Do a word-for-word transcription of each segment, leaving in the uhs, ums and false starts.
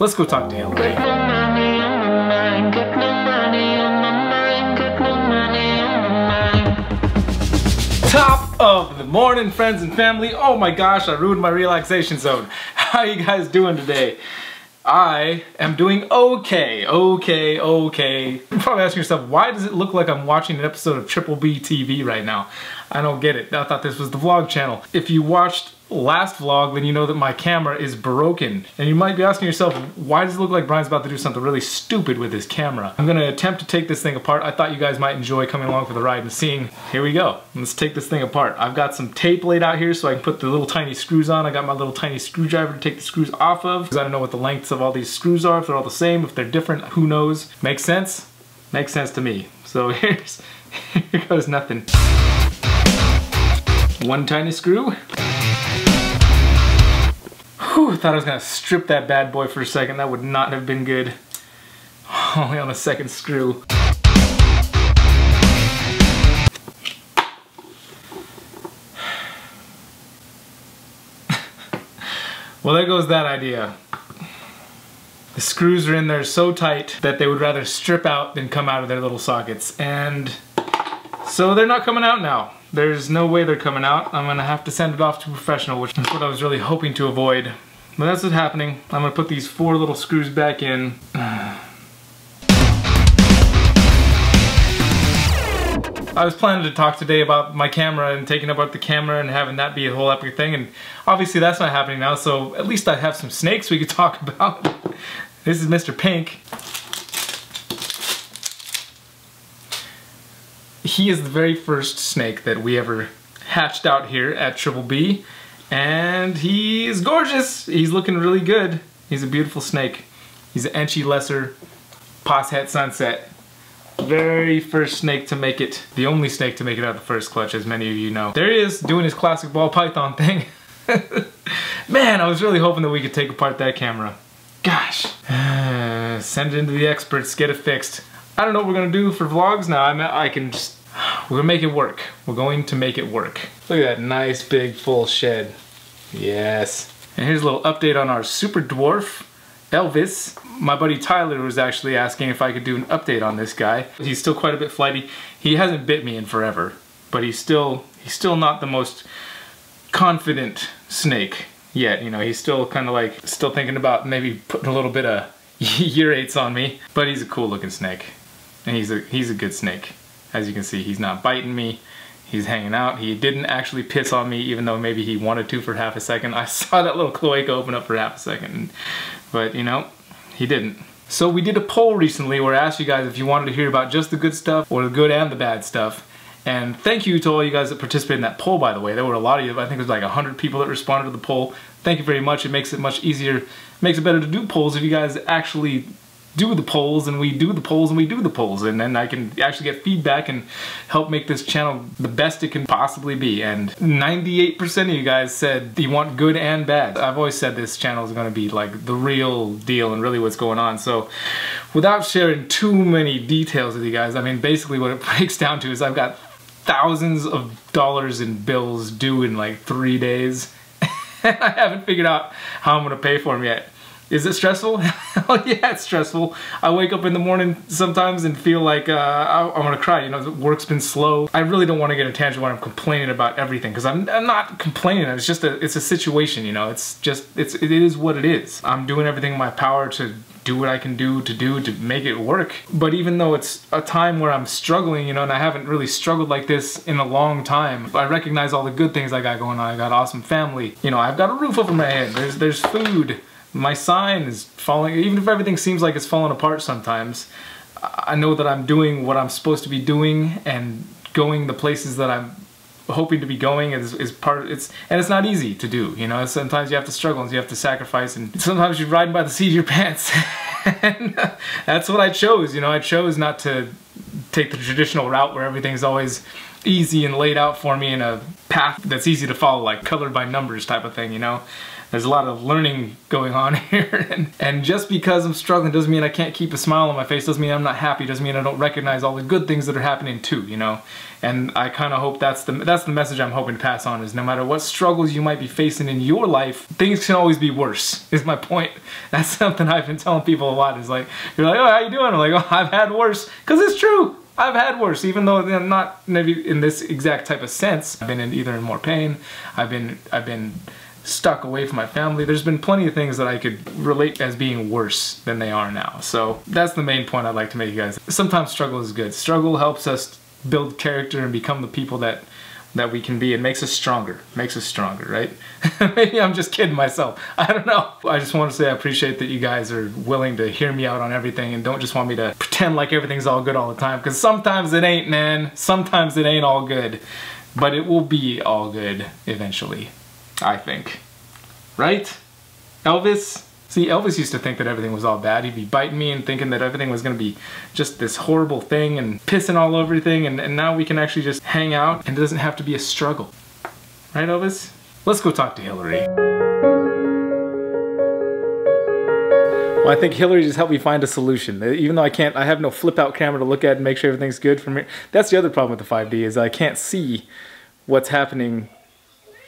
Let's go talk to Hillary. Top of the morning, friends and family. Oh my gosh, I ruined my relaxation zone. How you guys doing today? I am doing okay, okay, okay. You're probably asking yourself, why does it look like I'm watching an episode of Triple B T V right now? I don't get it. I thought this was the vlog channel. If you watched last vlog, then you know that my camera is broken. And you might be asking yourself, why does it look like Brian's about to do something really stupid with his camera? I'm gonna attempt to take this thing apart. I thought you guys might enjoy coming along for the ride and seeing. Here we go. Let's take this thing apart. I've got some tape laid out here so I can put the little tiny screws on. I got my little tiny screwdriver to take the screws off of, because I don't know what the lengths of all these screws are, if they're all the same, if they're different, who knows? Makes sense? Makes sense to me. So here's, here goes nothing. One tiny screw. Whew, thought I was gonna strip that bad boy for a second. That would not have been good. Only on the second screw. Well, there goes that idea. The screws are in there so tight that they would rather strip out than come out of their little sockets. And so they're not coming out now. There's no way they're coming out. I'm gonna have to send it off to a professional, which is what I was really hoping to avoid. But that's what's happening. I'm gonna put these four little screws back in. I was planning to talk today about my camera and taking apart the camera and having that be a whole epic thing, and obviously that's not happening now, so at least I have some snakes we could talk about. This is Mister Pink. He is the very first snake that we ever hatched out here at Triple B, and he is gorgeous. He's looking really good. He's a beautiful snake. He's an Enchi Lesser Posset Sunset. Very first snake to make it. The only snake to make it out of the first clutch, as many of you know. There he is, doing his classic ball python thing. Man, I was really hoping that we could take apart that camera. Gosh. Uh, send it into the experts, get it fixed. I don't know what we're gonna do for vlogs now. I mean, I can just, we're gonna make it work. We're going to make it work. Look at that nice big full shed. Yes. And here's a little update on our super dwarf, Elvis. My buddy Tyler was actually asking if I could do an update on this guy. He's still quite a bit flighty. He hasn't bit me in forever, but he's still, he's still not the most confident snake yet. You know, he's still kind of like, still thinking about maybe putting a little bit of urates on me, but he's a cool looking snake. And he's a, he's a good snake. As you can see, he's not biting me. He's hanging out. He didn't actually piss on me, even though maybe he wanted to for half a second. I saw that little cloaca open up for half a second. But, you know, he didn't. So we did a poll recently where I asked you guys if you wanted to hear about just the good stuff or the good and the bad stuff. And thank you to all you guys that participated in that poll, by the way. There were a lot of you. I think it was like one hundred people that responded to the poll. Thank you very much. It makes it much easier. It makes it better to do polls if you guys actually do the polls, and we do the polls, and we do the polls, and then I can actually get feedback and help make this channel the best it can possibly be. And ninety-eight percent of you guys said you want good and bad. I've always said this channel is gonna be like the real deal and really what's going on. So without sharing too many details with you guys, I mean, basically what it breaks down to is I've got thousands of dollars in bills due in like three days, and I haven't figured out how I'm gonna pay for them yet. Is it stressful? Hell yeah, it's stressful. I wake up in the morning sometimes and feel like uh, I, I want to cry. You know, the work's been slow. I really don't want to get a tangent when I'm complaining about everything, because I'm, I'm not complaining. It's just a, it's a situation, you know. It's just, it's, it is what it is. I'm doing everything in my power to do what I can do to do to make it work. But even though it's a time where I'm struggling, you know, and I haven't really struggled like this in a long time, I recognize all the good things I got going on. I got awesome family. You know, I've got a roof over my head. There's, there's food. My sign is falling, even if everything seems like it's falling apart sometimes, I know that I'm doing what I'm supposed to be doing and going the places that I'm hoping to be going is, is part of it's, and it's not easy to do, you know, sometimes you have to struggle and you have to sacrifice, and sometimes you're riding by the seat of your pants. And that's what I chose, you know, I chose not to take the traditional route where everything's always easy and laid out for me in a path that's easy to follow, like colored by numbers type of thing, you know. There's a lot of learning going on here. And, and just because I'm struggling doesn't mean I can't keep a smile on my face, doesn't mean I'm not happy, doesn't mean I don't recognize all the good things that are happening too, you know? And I kind of hope that's the, that's the message I'm hoping to pass on, is no matter what struggles you might be facing in your life, things can always be worse, is my point. That's something I've been telling people a lot, is like, you're like, oh, how you doing? I'm like, oh, I've had worse, because it's true. I've had worse, even though I'm not maybe in this exact type of sense. I've been in either in more pain, I've been, I've been stuck away from my family. There's been plenty of things that I could relate as being worse than they are now. So that's the main point I'd like to make, you guys. Sometimes struggle is good. Struggle helps us build character and become the people that that we can be. It makes us stronger, makes us stronger, right? Maybe I'm just kidding myself, I don't know. I just want to say I appreciate that you guys are willing to hear me out on everything and don't just want me to pretend like everything's all good all the time, because sometimes it ain't, man. Sometimes it ain't all good, but it will be all good eventually, I think. Right? Elvis? See, Elvis used to think that everything was all bad. He'd be biting me and thinking that everything was gonna be just this horrible thing and pissing all over everything, and, and now we can actually just hang out and it doesn't have to be a struggle. Right, Elvis? Let's go talk to Hillary. Well, I think Hillary just helped me find a solution. Even though I can't, I have no flip out camera to look at and make sure everything's good from here. That's the other problem with the five D, is I can't see what's happening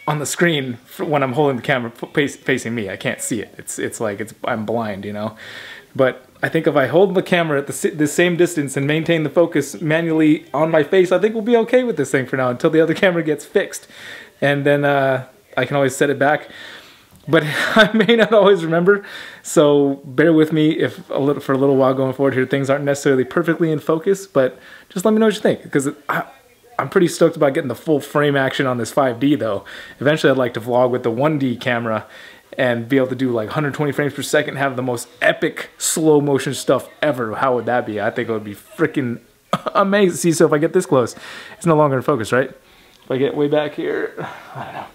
on the screen when I'm holding the camera face, facing me. I can't see it. It's it's like it's I'm blind, you know. But I think if I hold the camera at the, the same distance and maintain the focus manually on my face, I think we'll be okay with this thing for now until the other camera gets fixed, and then uh, I can always set it back. But I may not always remember, so bear with me if a little for a little while going forward here. Things aren't necessarily perfectly in focus, but just let me know what you think, because I. I'm pretty stoked about getting the full frame action on this five D though. Eventually I'd like to vlog with the one D camera and be able to do like one hundred twenty frames per second, have the most epic slow motion stuff ever. How would that be? I think it would be freaking amazing. See, so if I get this close, it's no longer in focus, right? If I get way back here, I don't know.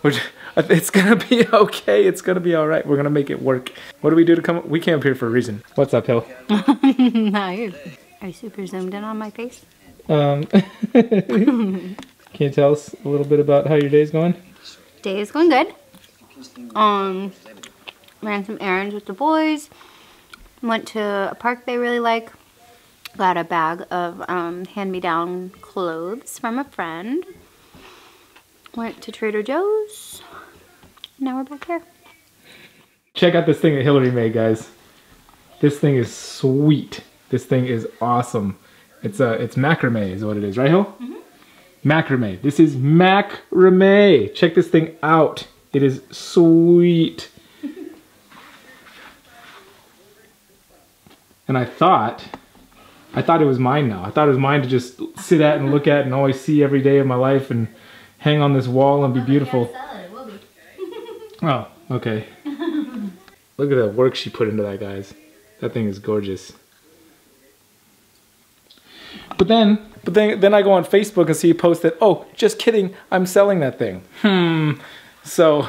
Which, it's gonna be okay. It's gonna be all right. We're gonna make it work. What do we do to come? We came up here for a reason. What's up, Hill? Nice. Are you super zoomed in on my face? Um, can you tell us a little bit about how your day's going? Day is going good. Um, ran some errands with the boys. Went to a park they really like. Got a bag of um, hand-me-down clothes from a friend. Went to Trader Joe's. Now we're back here. Check out this thing that Hillary made, guys. This thing is sweet. This thing is awesome. It's uh, it's macrame is what it is, right, Hill? Mm-hmm. Macrame. This is macrame. Check this thing out. It is sweet. And I thought, I thought it was mine now. I thought it was mine to just sit at and look at and always see every day of my life and hang on this wall and be beautiful. Oh, okay. Look at the work she put into that, guys. That thing is gorgeous. But then, but then, then I go on Facebook and see a post that, oh, just kidding, I'm selling that thing. Hmm. So,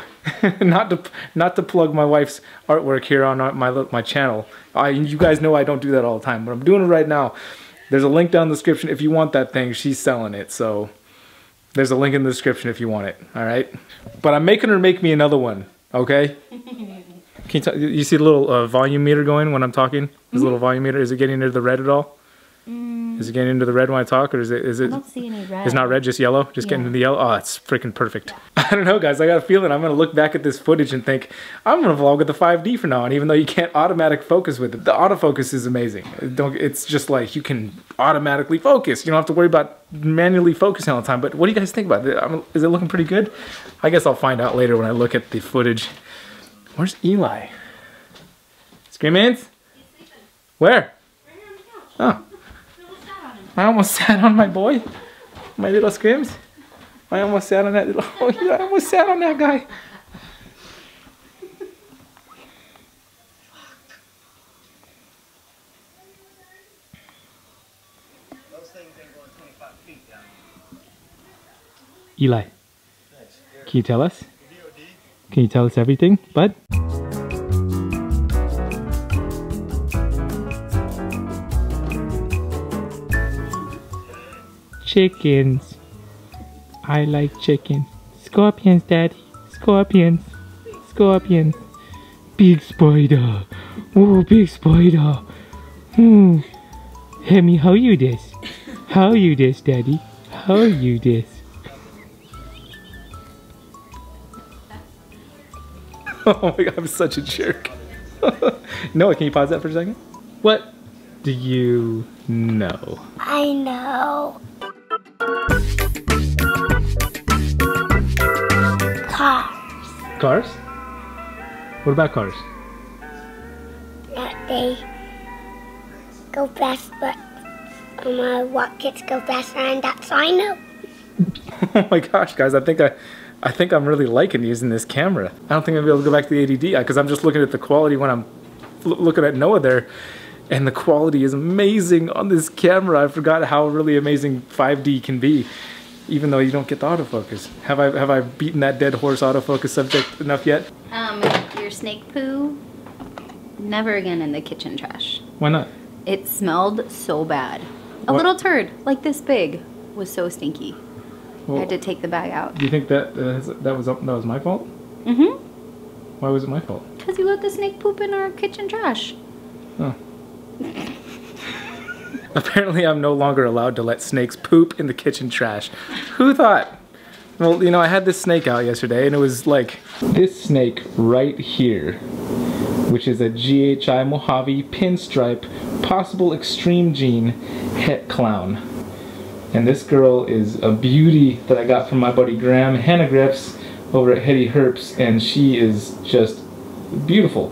not to not to plug my wife's artwork here on my my channel. I, you guys know I don't do that all the time, but I'm doing it right now. There's a link down in the description if you want that thing. She's selling it, so there's a link in the description if you want it. All right. But I'm making her make me another one. Okay. Can you, you see the little uh, volume meter going when I'm talking? This mm-hmm. little volume meter, is it getting into the red at all? Is it getting into the red when I talk, or is it? Is it? I don't see any red. It's not red, just yellow. Just yeah. Getting into the yellow. Oh, it's freaking perfect. Yeah. I don't know, guys. I got a feeling I'm gonna look back at this footage and think I'm gonna vlog with the five D for now on. Even though you can't automatic focus with it, the autofocus is amazing. It don't. It's just like you can automatically focus. You don't have to worry about manually focusing all the time. But what do you guys think about it? I'm, is it looking pretty good? I guess I'll find out later when I look at the footage. Where's Eli? Screamins? Where? Oh. I almost sat on my boy, my little Scrims. I almost sat on that little, oh, yeah, I almost sat on that guy. Eli, can you tell us? Can you tell us everything, bud? Chickens. I like chicken. Scorpions, Daddy. Scorpions. scorpion. Big spider. Oh, big spider. Hmm. Hemi, how you this? How you this, Daddy? How you this? Oh my god, I'm such a jerk. Noah, can you pause that for a second? What do you know? I know. Cars. Cars? What about cars? That they go fast, but um, uh, what kids go faster, and that's all I know. Oh my gosh, guys! I think I, I think I'm really liking using this camera. I don't think I'm gonna be able to go back to the A D D because I'm just looking at the quality when I'm looking at Noah there, and the quality is amazing on this camera. I forgot how really amazing five D can be. Even though you don't get the autofocus. Have I have I beaten that dead horse autofocus subject enough yet? Um, your snake poo, never again in the kitchen trash. Why not? It smelled so bad. What? A little turd, like this big, was so stinky. Well, I had to take the bag out. Do you think that uh, that was that was my fault? Mm-hmm. Why was it my fault? Because you let the snake poop in our kitchen trash. Oh. Apparently, I'm no longer allowed to let snakes poop in the kitchen trash. Who thought? Well, you know, I had this snake out yesterday, and it was like this snake right here, which is a G H I Mojave Pinstripe Possible Extreme Gene Het Clown. And this girl is a beauty that I got from my buddy Graham Hannah-Griffiths over at Hetty Herps, and she is just beautiful.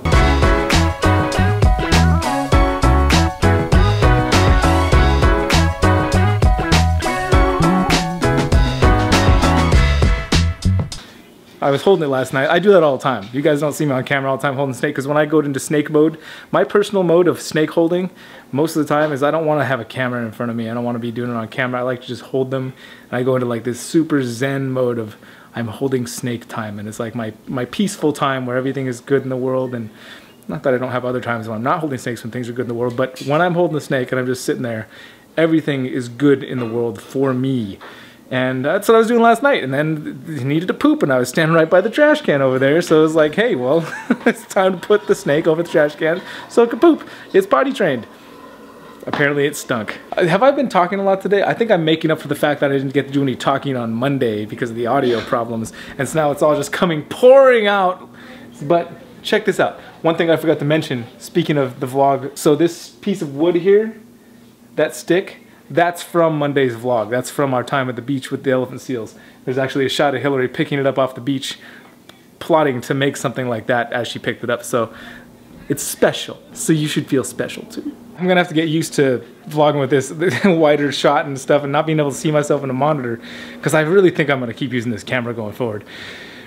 I was holding it last night. I do that all the time. You guys don't see me on camera all the time holding snake because when I go into snake mode, my personal mode of snake holding most of the time is I don't want to have a camera in front of me. I don't want to be doing it on camera. I like to just hold them and I go into like this super zen mode of I'm holding snake time and it's like my, my peaceful time where everything is good in the world. And not that I don't have other times when I'm not holding snakes when things are good in the world, but when I'm holding the snake and I'm just sitting there, everything is good in the world for me. And that's what I was doing last night, and then he needed to poop, and I was standing right by the trash can over there, so I was like, hey, well, it's time to put the snake over the trash can so it can poop. It's potty trained. Apparently it stunk. Have I been talking a lot today? I think I'm making up for the fact that I didn't get to do any talking on Monday because of the audio problems, and so now it's all just coming pouring out. But check this out. One thing I forgot to mention, speaking of the vlog, so this piece of wood here, that stick, that's from Monday's vlog. That's from our time at the beach with the elephant seals. There's actually a shot of Hillary picking it up off the beach, plotting to make something like that as she picked it up. So it's special. So you should feel special too. I'm gonna have to get used to vlogging with this wider shot and stuff and not being able to see myself in a monitor because I really think I'm gonna keep using this camera going forward.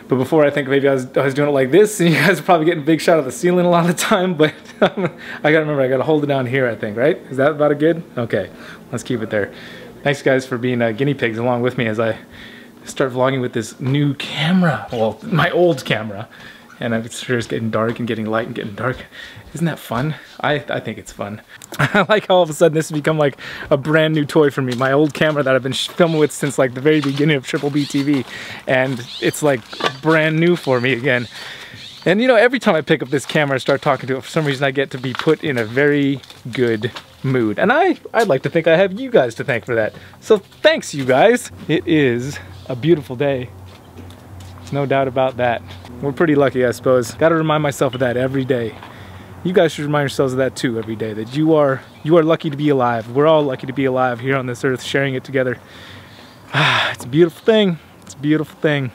But before I think maybe I was, I was doing it like this and you guys are probably getting a big shot of the ceiling a lot of the time, but um, I gotta remember, I gotta hold it down here, I think, right? Is that about a good? Okay, let's keep it there. Thanks guys for being uh, guinea pigs along with me as I start vlogging with this new camera. Well, my old camera. And I'm sure it's getting dark and getting light and getting dark. Isn't that fun? I, I think it's fun. I like how all of a sudden this has become like a brand new toy for me. My old camera that I've been filming with since like the very beginning of Triple B T V. And it's like brand new for me again. And you know, every time I pick up this camera and start talking to it, for some reason I get to be put in a very good mood. And I, I'd like to think I have you guys to thank for that. So thanks you guys. It is a beautiful day. No doubt about that. We're pretty lucky, I suppose. Gotta remind myself of that every day. You guys should remind yourselves of that too every day, that you are you are lucky to be alive. We're all lucky to be alive here on this earth, sharing it together. Ah, it's a beautiful thing. It's a beautiful thing.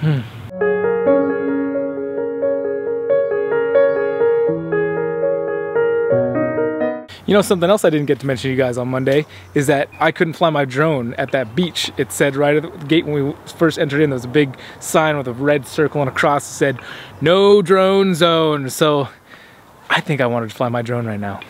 Hmm. You know, something else I didn't get to mention to you guys on Monday is that I couldn't fly my drone at that beach. It said right at the gate when we first entered in, there was a big sign with a red circle and a cross that said, no drone zone. So I think I wanted to fly my drone right now.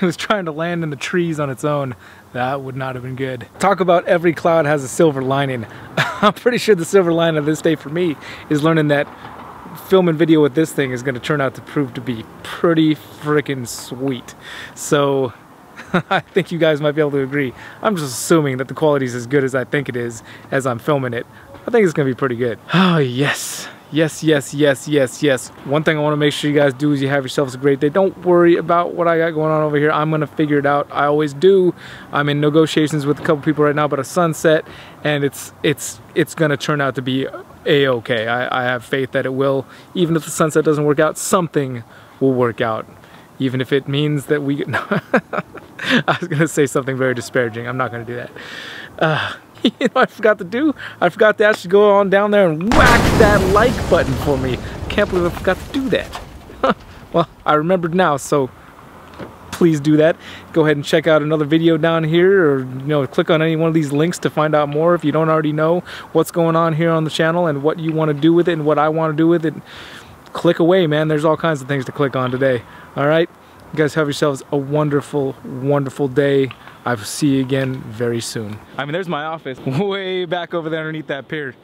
it was trying to land in the trees on its own, that would not have been good. Talk about every cloud has a silver lining. I'm pretty sure the silver lining of this day for me is learning that film and video with this thing is going to turn out to prove to be pretty freaking sweet. So I think you guys might be able to agree. I'm just assuming that the quality is as good as I think it is as I'm filming it. I think it's going to be pretty good. Oh, yes. Yes, yes, yes, yes, yes. One thing I want to make sure you guys do is you have yourselves a great day. Don't worry about what I got going on over here. I'm going to figure it out. I always do. I'm in negotiations with a couple people right now about a sunset, and it's it's it's going to turn out to be a-okay. I, I have faith that it will. Even if the sunset doesn't work out, something will work out. Even if it means that we... No. I was going to say something very disparaging. I'm not going to do that. Uh, you know what I forgot to do? I forgot to actually go on down there and whack that like button for me. Can't believe I forgot to do that. Well, I remembered now, so please do that. Go ahead and check out another video down here, or you know, click on any one of these links to find out more if you don't already know what's going on here on the channel and what you want to do with it and what I want to do with it. Click away, man. There's all kinds of things to click on today. All right, you guys have yourselves a wonderful, wonderful day. I will see you again very soon. I mean, there's my office way back over there underneath that pier.